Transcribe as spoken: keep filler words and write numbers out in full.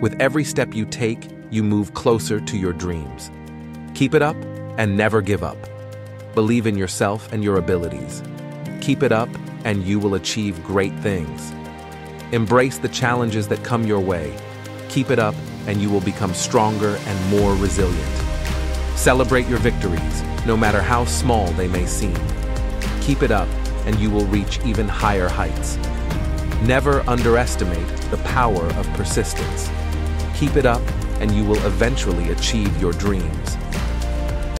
With every step you take, you move closer to your dreams. Keep it up and never give up. Believe in yourself and your abilities. Keep it up and you will achieve great things. Embrace the challenges that come your way. Keep it up and you will become stronger and more resilient. Celebrate your victories, no matter how small they may seem. Keep it up and you will reach even higher heights. Never underestimate the power of persistence. Keep it up and you will eventually achieve your dreams.